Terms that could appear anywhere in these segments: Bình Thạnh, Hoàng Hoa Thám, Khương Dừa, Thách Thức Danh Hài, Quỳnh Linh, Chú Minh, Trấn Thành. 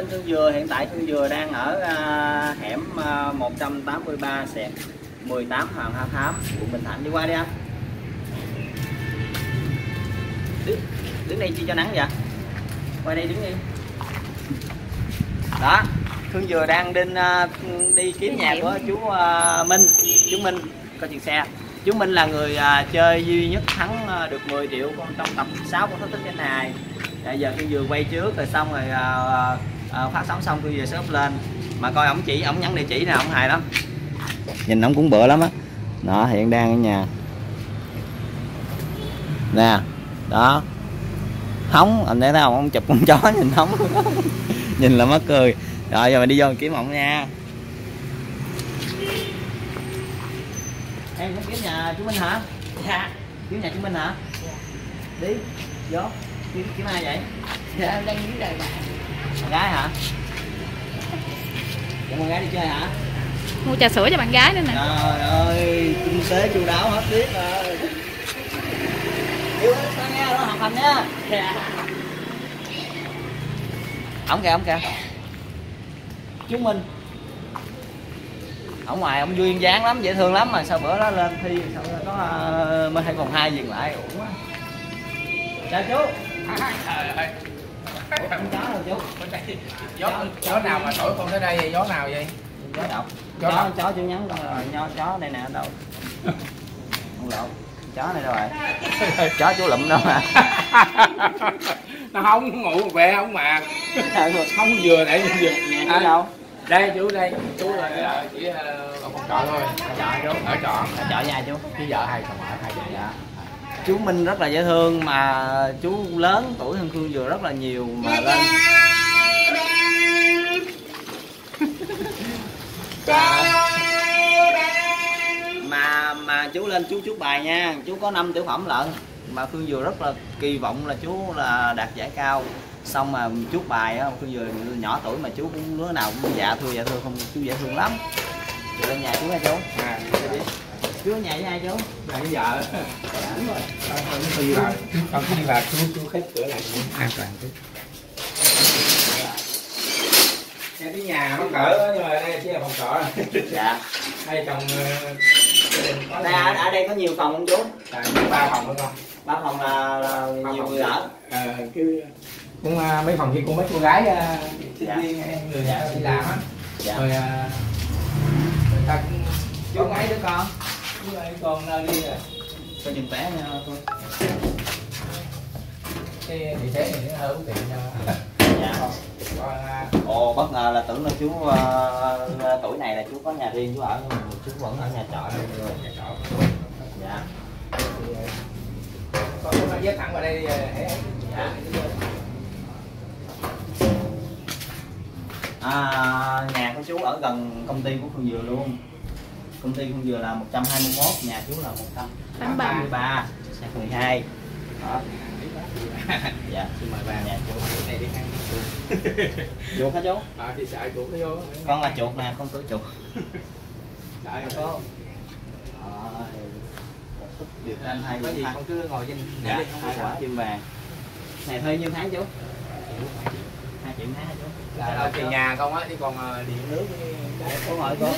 tên Khương Dừa. Hiện tại Khương Dừa đang ở hẻm 183/18 Hoàng Hoa Thám, quận Bình Thạnh. Đi qua đi anh. Đứng đây chi cho nắng vậy? Qua đây đứng đi. Đó, Khương Dừa đang đi kiếm nhà của chú Minh. Chú Minh có chuyện xe. Chú Minh là người chơi duy nhất thắng được 10 triệu trong tập 6 của Thách Thức Danh Hài. Bây giờ Khương Dừa quay trước rồi xong rồi phát sóng xong Khương Dừa sẽ up lên. Mà coi ổng chỉ, ổng nhắn địa chỉ nè, ổng hài lắm. Nhìn ổng cũng bựa lắm á. Đó, hiện đang ở nhà. Nè, đó. Hóng, anh thấy không? Ông chụp con chó nhìn hóng. Nhìn là mắc cười. Rồi giờ mình đi vô mình kiếm ổng nha. Em muốn kiếm nhà chú Minh hả? Dạ. Kiếm nhà chú Minh hả? Dạ. Đi, vô. Kiếm ai vậy? Dạ, em đang kiếm đời bạn. Bạn gái hả? Dạ, con gái đi chơi hả? Mua trà sữa cho bạn gái nữa nè. Trời ơi, kinh tế chu đáo hết biết rồi. Yêu sang nghe, nó học hành nha. Dạ. Ổng kìa, ổng kìa. Chú Minh. Ở ngoài ông duyên dáng lắm, dễ thương lắm mà sao bữa đó lên thi sao có mới hay còn 2 dừng lại uổng quá. Chào chú. Con chó rồi chú. Chó nào mà thổi con tới đây vậy? Chó nào vậy? Chó độc. Chó chú nhắn con rồi, nho chó đây nè đâu. Không lộn. Chó này đâu rồi? Chó chú lụm đâu mà. Nó không ngủ vẻ không mà. Không vừa nãy vừa. Ở đâu? Đây chú đây, chú là chỉ ở phòng trọ thôi. Trọ chú. Ở trọ. Ở trọ nhà chú. Với vợ hai chồng ở hai vợ. Dạ. Chú Minh rất là dễ thương mà chú lớn tuổi hơn Khương Dừa rất là nhiều mà lên. Mà chú lên chú bài nha, chú có 5 tiểu phẩm lận mà Khương Dừa rất là kỳ vọng là chú là đạt giải cao. Xong mà chút bài á, Khương Dừa nhỏ tuổi mà chú cũng đứa nào cũng dạ thưa không, chú dễ thương lắm. Chú lên nhà chú hả chú? À, chú ở nhà với ai chú? Nhà với vợ. Dạ. Đúng rồi. Con cứ đi vào, chú khép cửa lại an toàn chứ. Nhà cái nhà không cỡ nhưng mà đây chỉ là phòng trọ. Dạ. Hai chồng ở đây có nhiều phòng không chú? À, 3 phòng thôi con. 3 phòng là nhiều người ở. Cũng mấy phòng kia của mấy cô gái sinh viên người đi làm á. Dạ. Rồi người ta cũng chú mấy đứa con. Chú ơi con đi rồi. Cho nhìn bé nha thôi. Cái vị thế này nó hơi bất tiện nha. Dạ. Ồ bất ngờ là tưởng là chú tuổi này là chú có nhà riêng chú ở nhưng mà chú vẫn ở nhà trọ luôn rồi. Nhà trọ. Dạ. Con nó dắt thẳng vào đây hãy. Dạ. À, nhà của chú ở gần công ty của Khương Dừa luôn. Công ty Khương Dừa là 121, nhà chú là 183, nhà 12. Đó. Dạ, xin mời bà. Nhà chú này đi ăn. Chuột hả chú? À, thì sợ chuột vô. Con là chuột nè, con tuổi chuột. Sợ không? Rồi. Anh hay có gì con cứ ngồi trên dạ. Quả chim vàng. Này thuê nhiêu tháng chú? 2 triệu tháng hả chú? Là tiền nhà con á, chứ còn điện nước với số hỏi con.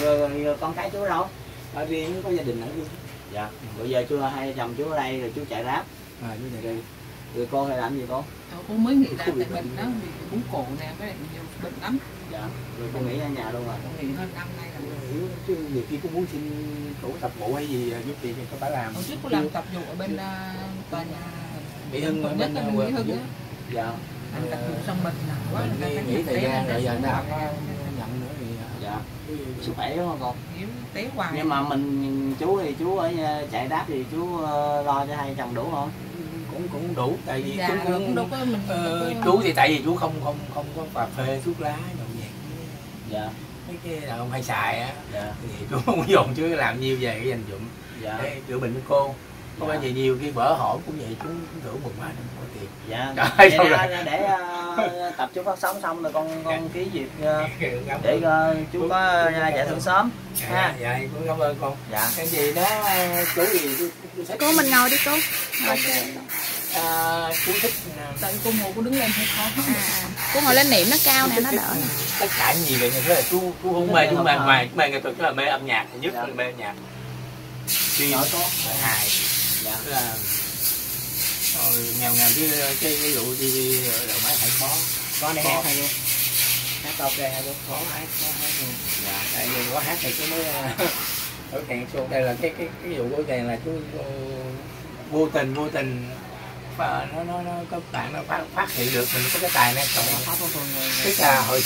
Rồi con cái chú đâu? Ở riêng có gia đình ở riêng. Dạ. Bây giờ chú hai chồng chú ở đây rồi chú chạy ráp. À chú chạy đây. Rồi con hay làm gì con? Con mới nghỉ ra tại mình đó, uống cồn nè, với lại nhiều bệnh lắm. Dạ. Rồi con nghỉ ở nhà luôn rồi. Con nghỉ hơn năm nay rồi. Hiểu chứ nhiều khi cũng muốn xin tổ tập vụ hay gì giúp tiền cho bà làm. Hồi trước cô làm tập vụ ở bên tòa nhà Mỹ Hưng rồi bên Mỹ Hưng. Dạ. Anh tập vụ xong mình nặng quá. Nghỉ thời gian rồi giờ nó nhận nữa thì dạ. Sức khỏe đúng không con? Té hoài. Nhưng mà mình chú thì chú ở chạy đáp thì chú lo cho hai chồng đủ không? Cũng đủ tại vì dạ, chú cũng đâu có mình chú thì tại vì chú không có cà phê thuốc lá nhậu nhẹt. Dạ. Mấy cái là ông hay xài á. Dạ. Thì chú không dùng chứ làm nhiều về cái dành dụng. Dạ. Để chữa bệnh với cô. Có bao giờ nhiều khi bỡ hổn cũng vậy chú thưởng mừng quá không có tiền. Dạ. Trời, vậy để tập chú phát sóng xong rồi con ký duyệt để chú có giải thưởng sớm. Ha. Dạ, cũng cảm ơn con. Dạ. Cái gì đó chú gì chú sẽ cố mình ngồi đi cô. cuốn thích tại cô ngồi cô đứng lên hơi khó cô ngồi lên niệm nó cao nè, nó đỡ. Tất cả gì vậy thế là cô không mê, nhưng mà ngoài nghệ thuật là mê âm nhạc nhất, là mê âm nhạc thì nó có hài là nghèo cái ví dụ đi đầu máy phải khó có để hát hay luôn, hát ok hay luôn, khó hát luôn. Dạ tại vì có hát thì cái mới ở càng xuống đây là cái vụ của càng là chú vô tình và nó các bạn nó phát hiện được mình có cái tài này cộng pháp của con người. Tức là hồi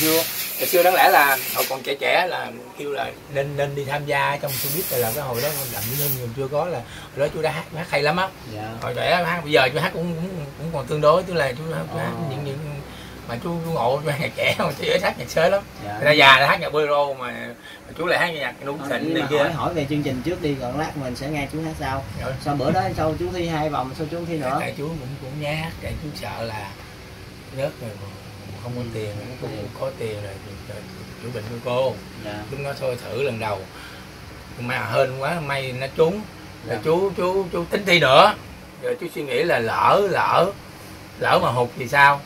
xưa đáng lẽ là hồi còn trẻ là kêu là nên đi tham gia trong showbiz, là cái hồi đó làm nhân nhiều chưa có, là hồi đó chú đã hát hay lắm á. Dạ. Hồi trẻ hát, bây giờ chú hát cũng còn tương đối, tức là chú hát những mà chú ngộ chú hát nhạc trẻ, mà chú ít hát nhạc sớm lắm. Dạ. Ra già là hát nhạc bolero mà chú lại hát nhạc đúng thịnh này kia. Hỏi về chương trình trước đi, còn lát mình sẽ nghe chú hát sau. Rồi. Sau bữa đó sau chú thi 2 vòng, sau chú thi nữa. Tại chú cũng nhát, tại chú sợ là rớt rồi không có tiền, cũng có tiền rồi chủ bệnh của cô. Dạ. Chúng nó soi thử lần đầu mà hên quá, may nó trúng. Rồi dạ. Chú tính thi nữa, rồi chú suy nghĩ là lỡ mà hụt thì sao?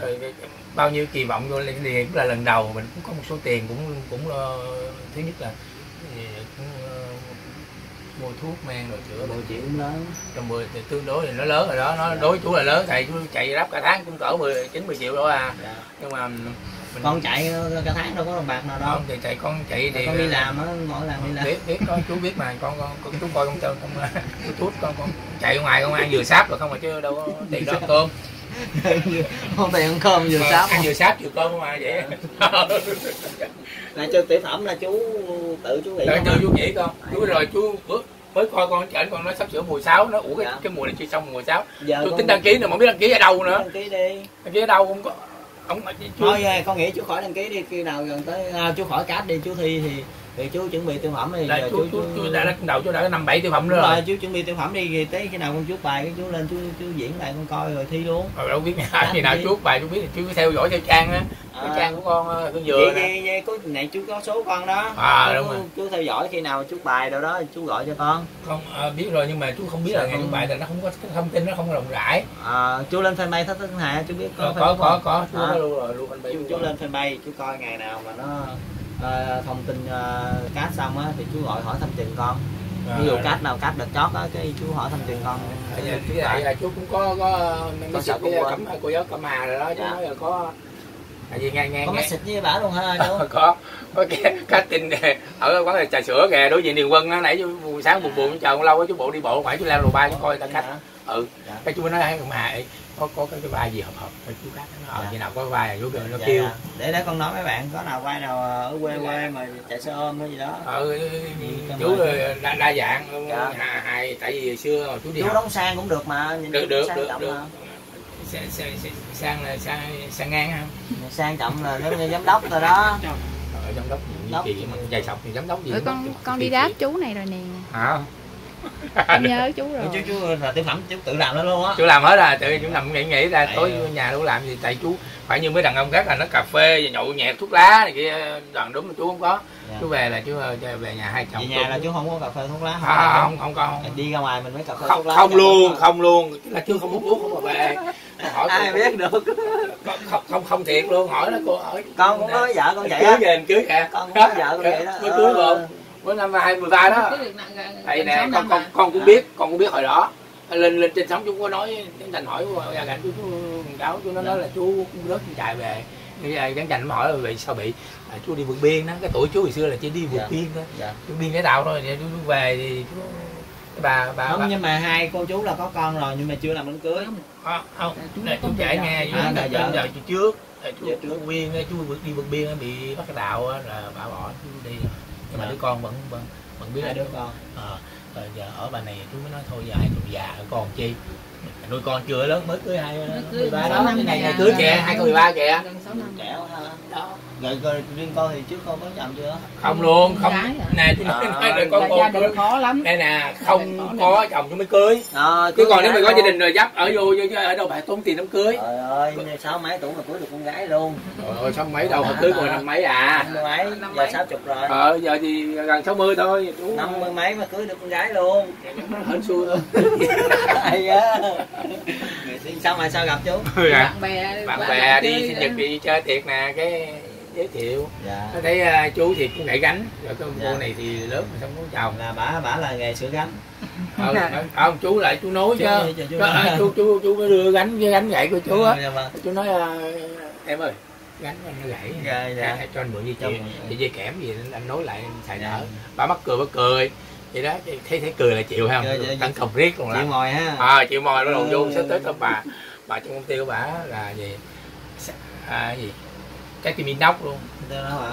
Rồi, bao nhiêu kỳ vọng vô thì cũng là lần đầu, mình cũng có một số tiền, cũng thứ nhất là cũng mua thuốc men rồi chữa 10 triệu cũng lớn, trong 10 thì tương đối thì nó lớn rồi đó, nó dạ. Đối chú là lớn, thầy chú chạy ráp cả tháng cũng cỡ 19-10 triệu đó à. Dạ. Nhưng mà mình... con chạy cả tháng đâu có đồng bạc nào đâu. Không, thì chạy con chạy thì con đi làm á, mỗi lần đi làm biết đó, chú biết mà con chú coi con trơn con chạy ngoài con ăn dừa sáp rồi không mà chứ đâu có tiền đó cơm. Không tiền ăn cơm vừa sáp, ăn vừa sáp vừa cơm mà vậy. Là chơi tiểu phẩm là chú tự chú nghĩ. Chú nghĩ con. Chú rồi chú mới coi con chảnh, con nói sắp sửa mùa 6 nó ủa cái dạ. Cái mùa này chưa xong mùa 6. Tôi tính đăng ký nữa mà không biết đăng ký ở đâu nữa. Đăng ký đi. Đăng ký ở đâu không có. Ông thôi về con nghĩ chú khỏi đăng ký đi, khi nào gần tới chú khỏi cát đi chú thi thì chú chuẩn bị tiểu phẩm đi. Là chú đã bắt đầu, chú đã có 5-7 tiểu phẩm nữa rồi. Chú chuẩn bị tiểu phẩm đi, tới khi nào con chuốt bài chú lên chú diễn bài con coi rồi thi luôn. Rồi đâu biết nhà khi nào chuốt bài chú biết thì chú theo dõi theo trang á. Cái trang của con Dừa nè. Có này chú có số con đó. À đúng rồi. Chú theo dõi khi nào chuốt bài đâu đó chú gọi cho con. Không biết rồi nhưng mà chú không biết là ngày chuốt bài là nó không có thông tin, nó không rộng rãi. Chú lên fanpage Thách Thức Danh Hài chú biết có chú luôn rồi luôn fanpage. Chú lên fanpage chú coi ngày nào mà nó thông tin cát xong á thì chú gọi hỏi thăm tiền con. Ví dụ cát nào cát được chót á cái chú hỏi thăm tiền con. Cái này là chú cũng có sợ cái cấm cô giáo cấm mà rồi đó chứ dạ. Là có tại vì nghe có message với bả luôn ha chú. Có cái tin ở quán trà sữa kìa đối diện Điền Quân á, nãy chú sáng buồn chờ con lâu quá chú bộ đi bộ khoảng chú leo lầu ba chú coi ta cát. Ừ cái chú mới nói hay mà có cái vai gì hợp với chú khác nó dạ. Như nào có vai vô nó kêu dạ. Để đó con nói mấy bạn có nào vai nào ở quê mà chạy xe ôm hay gì đó chú đa dạng dạ. Hài tại vì xưa hồi chú đi chú học. Đóng sang cũng được mà nhìn được. Sang ngang không sang trọng là giống như giám đốc rồi đó. Giám đốc gì mà dài sọc thì giám đốc gì con đi đáp chú này rồi nè hả. Em nhớ chú rồi. Chú là tiểu phẩm chú tự làm đó luôn á. Chú làm hết à, tự chú nằm nghĩ ra tối vô nhà đâu làm gì, tại chú phải như mấy đàn ông khác là nó cà phê và nhậu nhẹt thuốc lá này kia, đoàn đúng là chú không có. Dạ. Chú về là chú về nhà hai chồng. Về nhà là chú không có cà phê thuốc lá không. À, không có. Đi ra ngoài mình mới cà phê thuốc lá. Không luôn, là chú không uống không mà về. Hỏi ai biết được. Không thiệt luôn, hỏi nó cô hỏi. Con cũng có vợ con vậy á. Cưới kìa. Con có vợ con vậy đó. Mới cưới luôn. Bữa năm 2013 đó. Thầy nè, con cũng biết, hồi đó. Lên trên sóng chú có nói Thành hỏi gia cảnh chú cáo, chú nó nói là chú rớt chạy về. Gắn Thành hỏi là vì sao bị chú đi vượt biên đó, cái tuổi chú hồi xưa là chỉ đi vượt biên thôi. Dạ. Chú biên cái đạo thôi, chú về thì chú bà không bà. Nhưng mà hai cô chú là có con rồi nhưng mà chưa làm đám cưới. Không, chú chạy nghe giờ trước, chú Nguyên chú đi vượt biên bị bắt cái đạo là bà bỏ chú đi. Nhưng mà đứa con vẫn biết là đứa con. Rồi giờ ở bà này chú mới nói thôi giờ hai chồng già còn chi, nuôi con chưa lớn mới cưới 2013 đó, cái này cưới kìa 2013 kìa. Trẻ quá ha. Rồi riêng con thì trước con có chồng chưa? Không luôn, không. Nè tôi nói rồi con khó lắm. Đây nè, không có chồng tôi mới cưới. Chứ còn nếu mày có gia đình rồi dắt ở vô ở đâu bà tốn tiền đám cưới. Trời ơi, 60 mấy tuổi mà cưới được con gái luôn. Trời ơi, 60 mấy đâu mà cưới còn 50 mấy à. 50 mấy, giờ 60 rồi. Giờ thì gần 60 thôi. 50 mấy mà cưới được con gái luôn. Hên xui thôi. Hay á. Sao mà sao gặp chú? Bạn bè đi sinh nhật đi chơi tiệc nè, cái giới thiệu. Dạ. Nó thấy chú thì cũng gãy gánh, rồi cái ông cô này thì lớn mà không muốn chồng. Là bả là nghề sửa gánh. Không, chú lại chú nói chú có đưa gánh với gánh gãy của chú á. Chú nói em ơi, gánh anh gãy. Dạ. Cho anh mượn dây kẽm gì anh nối lại xài đỡ. Bả mắc cười. Vậy đó, thấy cười là chịu hay không? Tấn công riết luôn đó. Chịu mồi ha. Chịu mồi nó đầu vô, sắp tới tao bà trong công ty của bả là gì? Cái tim inox luôn.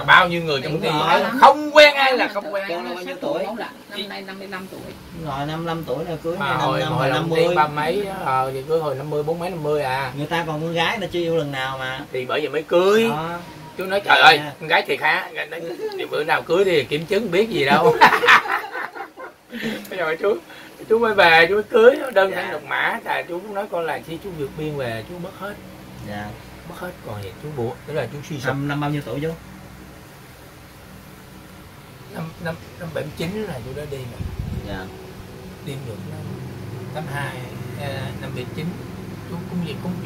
Bao nhiêu người trong công ty không quen ai là không quen. Con bao nhiêu tuổi? Năm nay 55 tuổi. Rồi 55 tuổi là cưới hồi 50 ba mấy, thì cưới hồi 50 40 mấy 50 à. Người ta còn con gái nó chưa yêu lần nào mà. Thì bởi vậy mới cưới. Chú nói trời ơi, con gái thiệt hả? Bữa nào cưới thì kiểm chứng biết gì đâu. Bây giờ chú mới về, chú mới cưới đơn giản độc mã. Là chú cũng nói con là khi chú vượt biên về chú mất hết. Dạ. Mất hết còn vậy chú buộc, tức là chú suy sụp. Năm bao nhiêu tuổi chú? Năm 79 là chú đã đi rồi. Dạ. Đi được năm 82, năm 79. Chú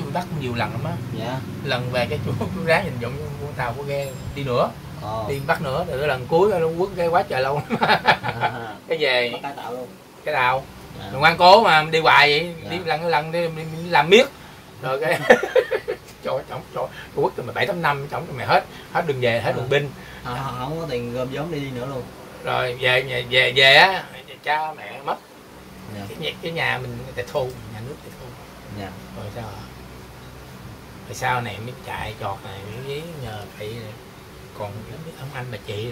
cũng bắt nhiều lần lắm á. Dạ. Lần về cái chú ráng nhìn dụng con tàu của ghe đi nữa. Đi bắt nữa, rồi lần cuối nó quất cái quá trời lâu. Cái về bắt cái tàu mình ngoan cố mà đi hoài vậy. Đi lần đi làm miết rồi cái trời chồng quất từ 7-8 năm chồng mày hết đường về, hết đường binh, không có tiền gom vốn đi nữa luôn. Rồi về á, cha mẹ mất, cái nhà mình tịch thu, nhà nước tịch thu. Rồi sao này mới chạy trọt này miếng giấy nhờ vậy. Còn ông anh bà chị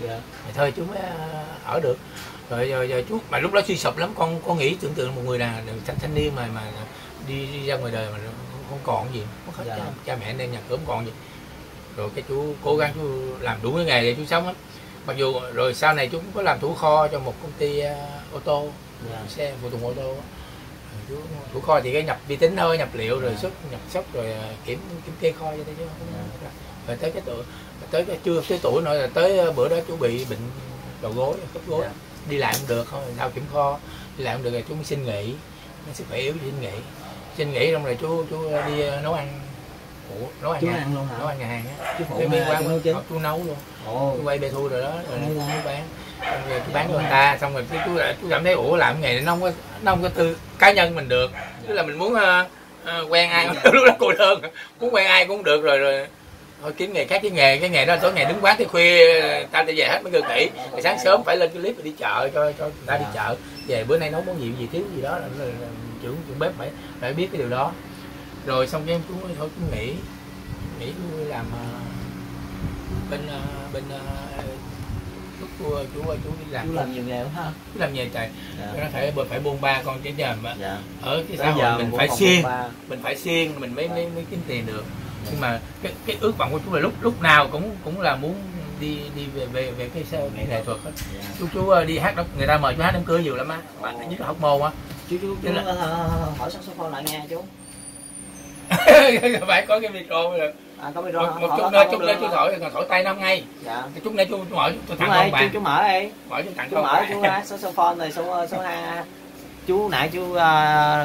rồi. Mà thôi chú mới ở được. Rồi chú mà lúc đó suy sụp lắm. Con có nghĩ tưởng tượng một người là thanh niên mà đi ra ngoài đời mà không còn gì, mất hết. Cha mẹ nên nhà cửa không còn gì. Rồi cái chú cố gắng chú làm đủ cái nghề để chú sống lắm. Mặc dù rồi sau này chú cũng có làm thủ kho cho một công ty ô tô, xe phụ tùng ô tô. Chú thủ kho thì cái nhập vi tính thôi, nhập liệu rồi nhập xuất rồi kiểm kê kho cho thế chứ. Rồi tới cái tuổi chưa tới tuổi nữa là tới bữa đó chú bị bệnh đầu gối, khớp gối. Đi lại không được, không sao kiểm kho, đi lại không được rồi chú mới xin nghỉ, sức khỏe yếu xin nghỉ xong rồi chú đi nấu ăn. Nấu ăn luôn hả? Nấu ăn nhà hàng á. Chú nấu luôn. Chú quay bê thu rồi đó, rồi chú bán. Rồi chú bán cho người ta, xong rồi chú cảm thấy làm nghề này nó không có tư cá nhân mình được. Tức là mình muốn quen ai lúc đó cô đơn, muốn quen ai cũng không được rồi. Thôi kiếm nghề khác, cái nghề đó tối ngày đứng quán tới khuya ta đi về hết mấy người nghỉ. Thì sáng sớm phải lên cái clip đi chợ cho người ta đi chợ. Về bữa nay nấu món gì thiếu gì đó là chủ bếp phải biết cái điều đó. Rồi xong cái em cũng thôi cũng nghỉ tôi làm chú đi làm. Chú làm nhiều nghề ha. Chú làm nghề trời. Nó phải buôn ba con cái nhà mà. Ở cái xã hội mình phải siêng mình mới kiếm tiền được. Nhưng mà cái ước vọng của chú là lúc nào cũng là muốn đi về cái nghệ thuật hết. Chú đi hát đó, người ta mời chú hát đám cưới nhiều lắm á, mà nhất là học môn á. Chú là... hỏi saxophone lại nghe chú. Phải có cái micro rồi. Có micro một chút nữa chú thổi tay nó ngay. Chút nữa chú mở tôi tặng con bạn. Chú mở đi. Mở chú tặng con bạn. Chú mở chú saxophone rồi số 2. Chú nãy chú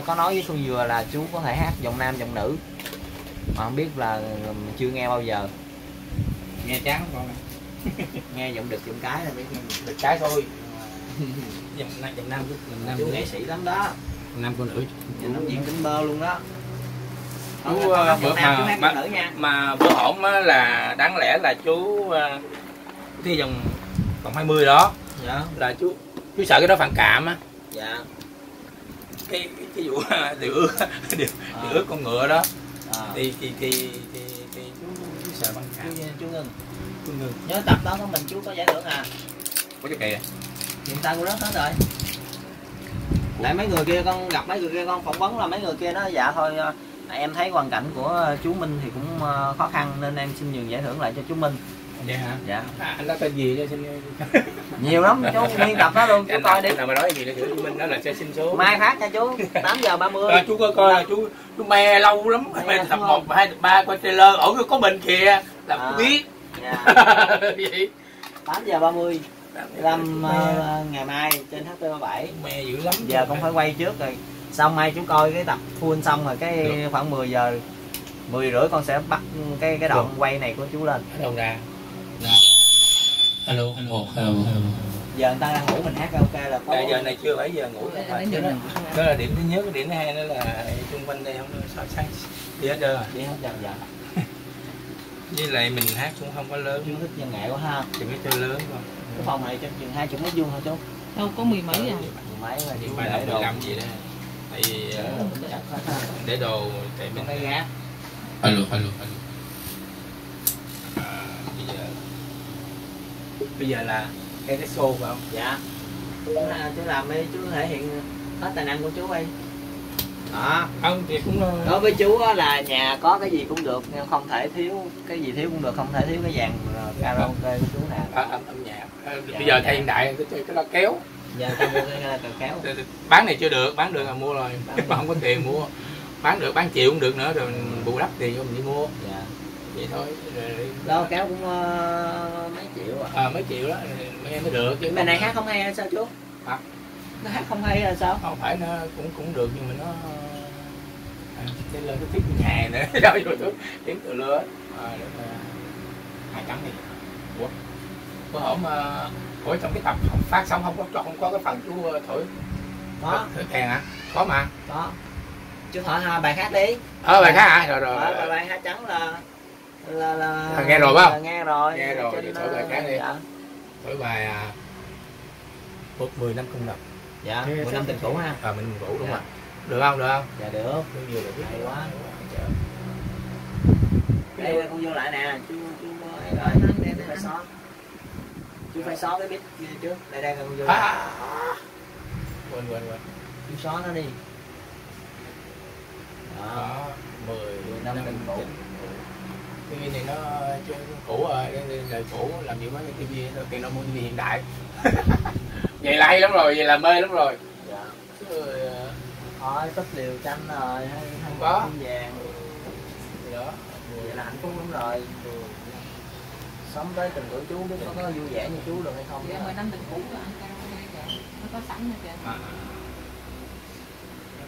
có nói với Xuân Dừa là chú có thể hát giọng nam giọng nữ. Mà không biết là mình chưa nghe bao giờ. Nghe chán con này. Nghe giọng đực giọng cái là biết đực cái thôi. Giọng nam chú nghệ sĩ lắm đó. Nam cô nữ. Nó diễn tính bơ luôn đó. Chú bữa hổm là đáng lẽ là chú thi vòng 20 đó. Dạ. Là chú sợ cái đó phản cảm á. Dạ. Cái vụ điều ước con ngựa đó. Thì chú sợ bằng cả. Chú Ngưng nhớ tập đó của mình chú có giải thưởng à? Có chứ kìa. Hiện tại cũng rớt hết rồi. Lại mấy người kia con phỏng vấn là mấy người kia nó dạ thôi Em thấy hoàn cảnh của chú Minh thì cũng khó khăn nên em xin nhường giải thưởng lại cho chú Minh. Dạ hả? Dạ. À, anh nói tên gì cho xin nhiều lắm chú nguyên tập đó luôn, chú coi đi. Nào mà nói gì nữa chú Minh đó là sẽ xin số. Mai phát nha chú, 8:30. À, chú coi coi là chú me lâu lắm, me tập 1, 2, 3 coi trailer ở có mình kìa là à, biết. Dạ. Vậy. 8:30. Làm ngày mai trên HT37. Me dữ lắm. Giờ con phải quay trước rồi. Xong mai chú coi cái tập full xong rồi cái được. Khoảng 10 giờ 10 rưỡi con sẽ bắt cái đoạn được. Quay này của chú lên. Đâu ra. Alo, hello. Giờ người ta đang ngủ mình hát karaoke là có. Giờ này chưa 7 giờ ngủ rồi. Đó là điểm thứ nhất, điểm thứ hai đó là xung quanh đây không sợ sáng đi hết trơn. Đi hết trơn dạ. Với lại mình hát cũng không có lớn. Chú thích dân nghệ quá ha. Thì mới chơi lớn thôi. Cái phòng này chắc chừng 20 mét vuông thôi chú. Đâu có 10 mấy à. 10 mấy là điểm 15 gì đó. Tại vì để đồ tại bên đây gá. Alo. Bây giờ là cái show phải không? Dạ. Chú làm đi, chú thể hiện hết tài năng của chú đi. Đó. Không thì cũng đối với chú đó là nhà có cái gì cũng được, nhưng không thể thiếu cái gì thiếu cũng được, không thể thiếu cái dàn karaoke của chú nè. Âm nhạc. Dạ, bây giờ dạ. Thay hiện đại cái lo kéo. Dạ, tôi mua cái kéo. Bán này chưa được, bán được là mua rồi, mà không có tiền mua. Bán được, bán chịu cũng được nữa rồi mình bù đắp tiền không đi mua. Dạ. Vậy thôi lo kéo cũng mấy triệu à. Mấy triệu đó em mới được chứ mày này hát không hay hay sao chú hả? Nó hát không hay là sao? Không phải nó cũng được nhưng mà nó cái lời cái tiết nhà nữa đâu rồi chú tiếng từ lưa ấy được 200 đi ủa bữa hổm ở trong cái tập phát xong không có cái phần chú thổi đó thổi kèn hả? Có mà đó chú thổi bài hát đi. Bài hát hả? Rồi bài hát trắng là nghe rồi phải không? Nghe rồi thì thổi bài khác đi. Thổi bài 10 năm không gặp. Dạ, 10 năm tình cũ ha. Mình cũ đúng không? Được không? Dạ được. Vừa được hay quá. Đây là con vô lại nè, chú rồi đem phải xóa. Chú phải xóa cái bít trước. Đây con vô. Quên. Chú xóa nó đi. Đó, 10 năm tình cũ. Cái này nó cũ rồi, đời cũ làm nhiều quá cái tivi tiền nó mua tivi hiện đại. Vậy là hay lắm rồi, vậy là mê lắm rồi. Dạ. Thôi tóc liều chanh rồi, không có vàng. Đó. Vậy là hạnh phúc lắm rồi. Sống tới tình của chú biết có vui vẻ như chú được hay không? Dạ, 10 năm tình cũ rồi ăn karaoke kìa, nó có sẵn rồi kìa.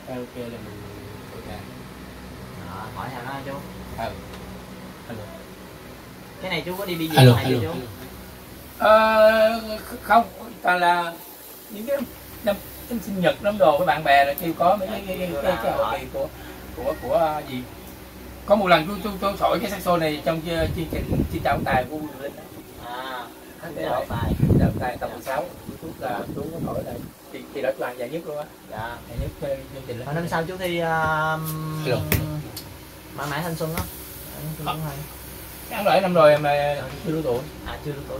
Karaoke là mình thổi kèn. Hỏi thằng đó chú. Cái này chú có đi gì ngoài chưa chú? Không, toàn là những cái năm sinh nhật đám đồ với bạn bè là kêu có mấy cái hội kỳ của gì. Có một lần tôi thổi cái saxo này trong chương trình Chi Đạo Tài của Quỳnh Linh. Đạo Tài tập 16 là chú có thổi này. Thì đó toàn giải nhất luôn á. Dạ, giải nhất chương trình. Hồi năm sau chú thi mãi thanh xuân đó. Tháng năm rồi em là chưa đủ tuổi. Chưa đủ tuổi.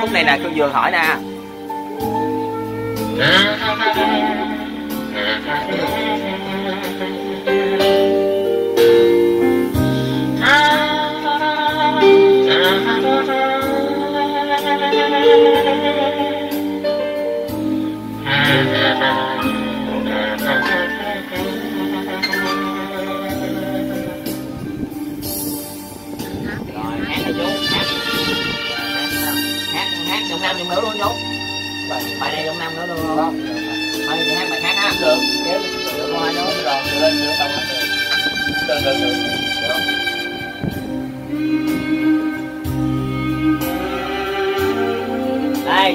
Khúc này nè, Khương Dừa hỏi nè. Đây,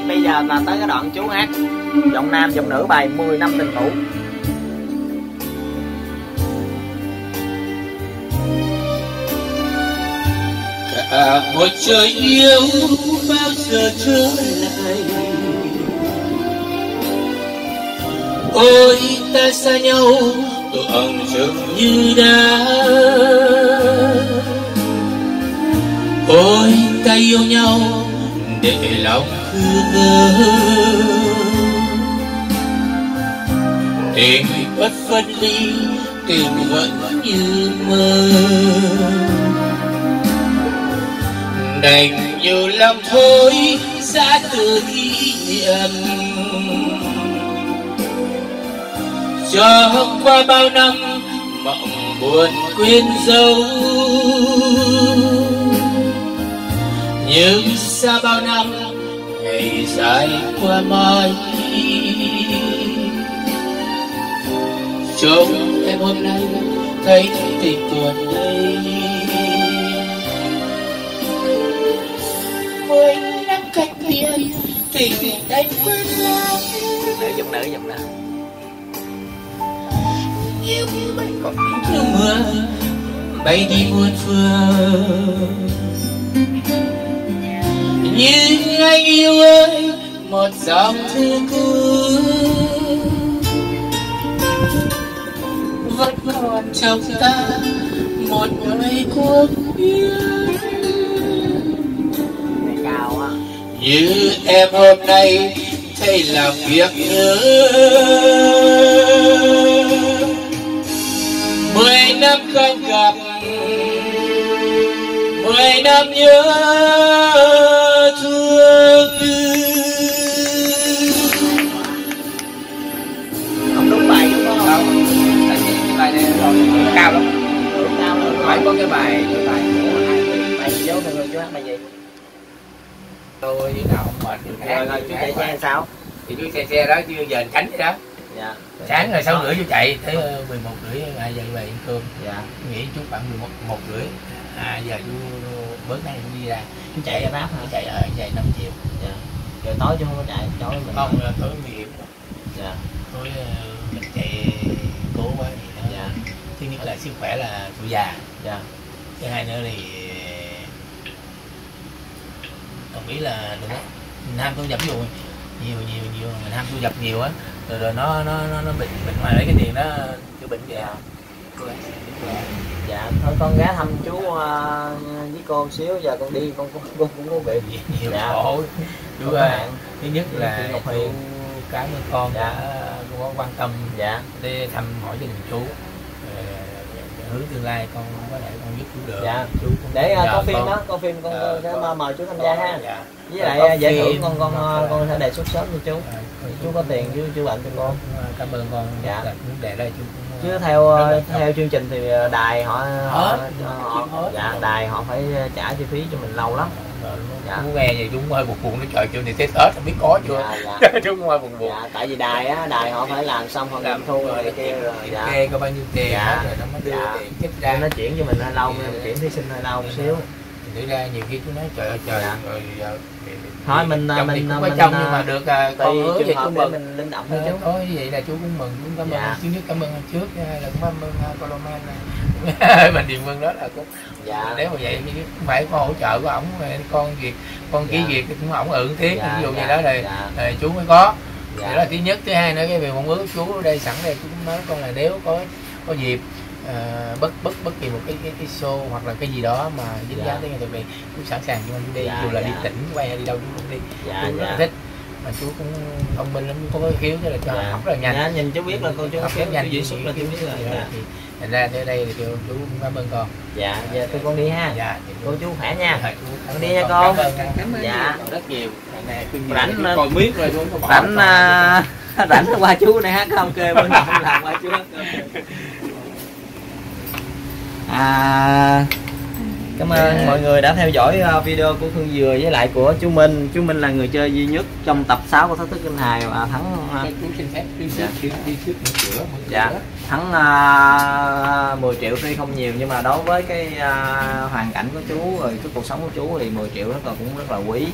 bây giờ là tới cái đoạn chú hát giọng nam giọng nữ bài 10 năm tình cũ. Cả một trời yêu bao giờ trở lại, ôi ta xa nhau tưởng chừng như đã. Ôi ta yêu nhau để lòng cứ ngỡ, tình bất phân ly, tình vẫn như mơ. Đành nhiều lòng thôi xa từ kỷ niệm, cho qua bao năm mộng buồn quên dấu. Nhưng xa bao năm ngày dài qua mãi, trông em hôm nay thấy tình buồn đây. 10 năm cách biệt tình anh quên lắm. Giọng nữ, giọng nữ. Yêu mình còn như mưa bay đi muôn phương. Nhưng anh yêu ơi một dòng thư cứ vẫn còn trong ta một ngày cuộc yêu. Như em hôm nay thấy làm việc nhớ, 10 năm không gặp, 10 năm nhớ thương. Không đúng bài đúng không? Không. Tại vì cái bài này nó cao lắm. Cao lắm. Phải có cái bài của ai? Bài gì đó người chú hát bài gì? Tôi nào mệt rồi chú chạy xe sao? Thì chú chạy xe đó chứ giờ tránh vậy đó. Dạ. Sáng rồi 6 rưỡi chú chạy tới 11 rưỡi à, dậy về ăn cơm. Dạ. Nghĩ chú khoảng 11 rưỡi. À giờ chú bữa nay chú đi ra. Chú chạy ra bác hả? Chạy ở chạy 5 triệu. Dạ. Rồi tối chú không có chạy, tối mình không tối nghiệp. Dạ. Tối mình chạy cố quá thì dạ. Thứ nhất là sức khỏe là tuổi già. Dạ. Thứ hai nữa thì còn nghĩ là đừng có ham thu nhập rồi nhiều mình ham thu nhập nhiều á rồi nó bệnh ngoài lấy cái tiền đó chữa bệnh vậy. Dạ thôi con ghé thăm chú với cô xíu, giờ con đi con cũng có bị nhiều khổ. Chú thứ nhất là cái người con đã có quan tâm dạ đi thăm hỏi gia đình chú hướng tương lai con có thể con giúp chú được. Dạ. Chú để có phim đó, có phim con sẽ mời chú tham gia ha. Dạ. Với lại giải thưởng con sẽ đề xuất sớm cho chú. Chú có tiền chứ chú bệnh cho con. Cảm ơn con. Dạ. Vấn đề đây chú. Chứ theo chương trình thì đài họ phải trả chi phí cho mình lâu lắm. Dạ. Chú nghe vậy chú hơi buồn buồn nó trời kêu này Tết Tết không biết có chưa. Dạ. Chú hơi buồn buồn. Dạ, tại vì đài họ phải làm xong họ làm thu rồi kia rồi. Dạ. Nghe có bao nhiêu tiền rồi nó mới đưa tiền tiếp ra. Nó chuyển cho mình hơi lâu, mình chuyển thí sinh hơi lâu một xíu. Thì ra nhiều khi chú nói trời ơi trời rồi thôi mình có trong nhưng mà được con hứa thì chú mừng mình linh động thôi chú. Thôi vậy là chú cũng mừng, cũng cảm ơn chú nhất, cảm ơn anh trước hay là cũng cảm ơn Coloma này. Mình Điền Vân đó là cũng dạ. Nếu mà vậy cũng phải có hỗ trợ của ổng, con việc con ký việc cũng ổng ưỡn thiết ví dụ như đó rồi chú mới có. Dạ. Đó là thứ nhất, thứ hai nữa cái việc mong ước chú ở đây sẵn đây chú cũng nói con là nếu có dịp bất kỳ một cái show hoặc là cái gì đó mà dính dáng tới ngày tụi mình cũng sẵn sàng cho anh đi, dù là đi tỉnh quay đi đâu cũng không đi. Dạ, chú rất thích mà chú cũng thông minh lắm, có khiếu cho là cho học rất là nhanh. Nhìn chú biết là con chú học rất nhanh, diễn xuất là chú biết rồi. Thành ra tới đây thì chú cảm ơn con. Dạ, giờ tôi con đi ha. Dạ, cô chú khỏe nha. Dạ, con đi nha con. Dạ, rất nhiều. Rảnh còn miết rồi chú bỏ. Rảnh qua chú này hát karaoke bên nào không làm qua chú. Cảm ơn mọi người đã theo dõi video của Khương Dừa với lại của chú Minh. Chú Minh là người chơi duy nhất trong tập 6 của Thách Thức Danh Hài và thắng 10 triệu tuy không nhiều, nhưng mà đối với cái hoàn cảnh của chú rồi cái cuộc sống của chú thì 10 triệu rất là cũng rất là quý.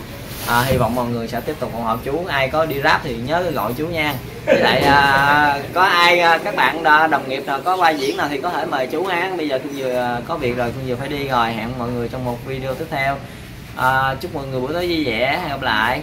Hy vọng mọi người sẽ tiếp tục ủng hộ chú. Ai có đi rap thì nhớ gọi chú nha. Với lại có ai các bạn đồng nghiệp nào có vai diễn nào thì có thể mời chú ăn. Bây giờ Khương Dừa có việc rồi, Khương Dừa phải đi rồi. Hẹn mọi người trong một video tiếp theo. Chúc mọi người buổi tối vui vẻ. Hẹn gặp lại.